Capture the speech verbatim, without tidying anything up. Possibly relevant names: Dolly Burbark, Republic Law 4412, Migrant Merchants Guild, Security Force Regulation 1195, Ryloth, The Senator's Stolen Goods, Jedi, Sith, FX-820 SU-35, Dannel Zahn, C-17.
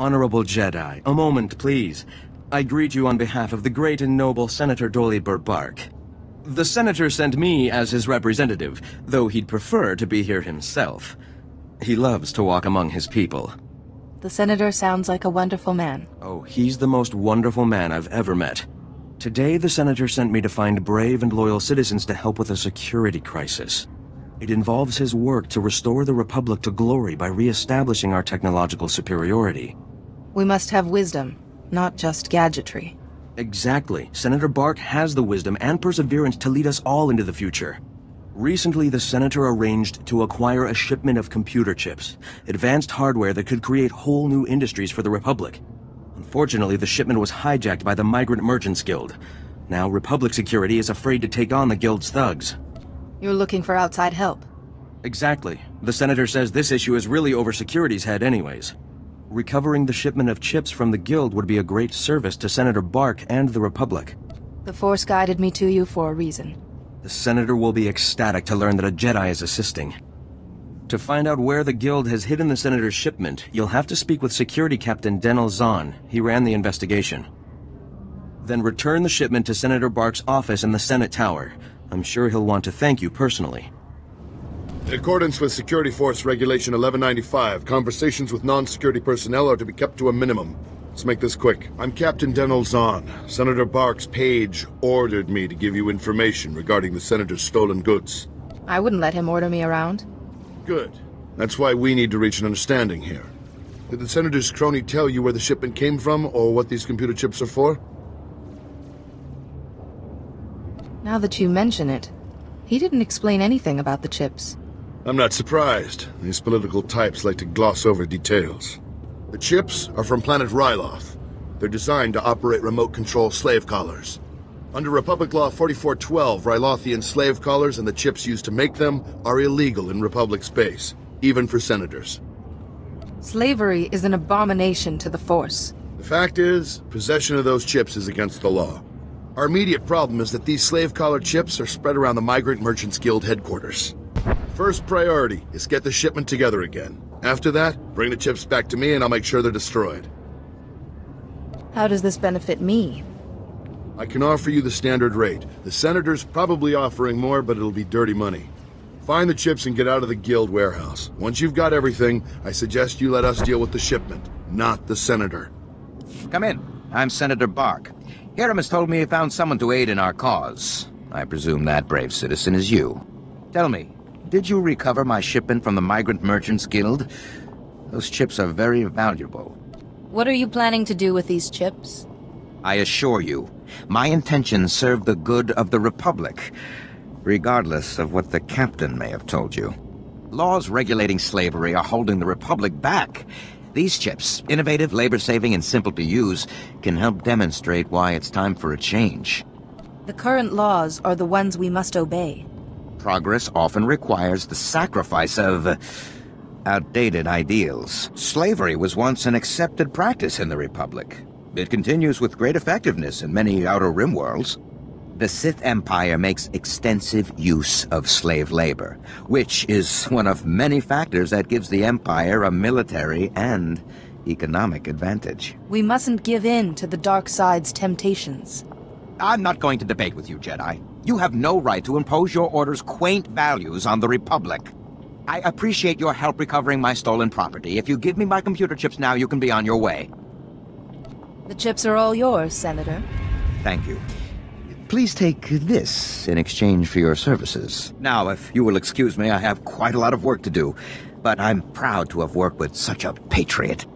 Honorable Jedi, a moment, please. I greet you on behalf of the great and noble Senator Dolly Burbark. The Senator sent me as his representative, though he'd prefer to be here himself. He loves to walk among his people. The Senator sounds like a wonderful man. Oh, he's the most wonderful man I've ever met. Today, the Senator sent me to find brave and loyal citizens to help with a security crisis. It involves his work to restore the Republic to glory by re-establishing our technological superiority. We must have wisdom, not just gadgetry. Exactly. Senator Burbark has the wisdom and perseverance to lead us all into the future. Recently, the Senator arranged to acquire a shipment of computer chips, advanced hardware that could create whole new industries for the Republic. Unfortunately, the shipment was hijacked by the Migrant Merchants Guild. Now, Republic security is afraid to take on the Guild's thugs. You're looking for outside help. Exactly. The Senator says this issue is really over security's head anyways. Recovering the shipment of chips from the Guild would be a great service to Senator Burbark and the Republic. The Force guided me to you for a reason. The Senator will be ecstatic to learn that a Jedi is assisting. To find out where the Guild has hidden the Senator's shipment, you'll have to speak with Security Captain Dannel Zahn. He ran the investigation. Then return the shipment to Senator Burbark's office in the Senate Tower. I'm sure he'll want to thank you personally. In accordance with Security Force Regulation eleven ninety-five, conversations with non-security personnel are to be kept to a minimum. Let's make this quick. I'm Captain Dannel Zahn. Senator Burbark's page ordered me to give you information regarding the Senator's stolen goods. I wouldn't let him order me around. Good. That's why we need to reach an understanding here. Did the Senator's crony tell you where the shipment came from, or what these computer chips are for? Now that you mention it, he didn't explain anything about the chips. I'm not surprised. These political types like to gloss over details. The chips are from planet Ryloth. They're designed to operate remote-control slave collars. Under Republic Law forty-four twelve, Rylothian slave collars and the chips used to make them are illegal in Republic space, even for senators. Slavery is an abomination to the Force. The fact is, possession of those chips is against the law. Our immediate problem is that these slave collar chips are spread around the Migrant Merchants Guild headquarters. First priority is get the shipment together again. After that, bring the chips back to me and I'll make sure they're destroyed. How does this benefit me? I can offer you the standard rate. The Senator's probably offering more, but it'll be dirty money. Find the chips and get out of the Guild warehouse. Once you've got everything, I suggest you let us deal with the shipment, not the Senator. Come in. I'm Senator Burbark. Hiram has told me he found someone to aid in our cause. I presume that brave citizen is you. Tell me, did you recover my shipment from the Migrant Merchants Guild? Those chips are very valuable. What are you planning to do with these chips? I assure you, my intentions serve the good of the Republic, regardless of what the Captain may have told you. Laws regulating slavery are holding the Republic back. These chips, innovative, labor-saving, and simple to use, can help demonstrate why it's time for a change. The current laws are the ones we must obey. Progress often requires the sacrifice of uh, outdated ideals. Slavery was once an accepted practice in the Republic. It continues with great effectiveness in many Outer Rim worlds. The Sith Empire makes extensive use of slave labor, which is one of many factors that gives the Empire a military and economic advantage. We mustn't give in to the dark side's temptations. I'm not going to debate with you, Jedi. You have no right to impose your order's quaint values on the Republic. I appreciate your help recovering my stolen property. If you give me my computer chips now, you can be on your way. The chips are all yours, Senator. Thank you. Please take this in exchange for your services. Now, if you will excuse me, I have quite a lot of work to do, but I'm proud to have worked with such a patriot.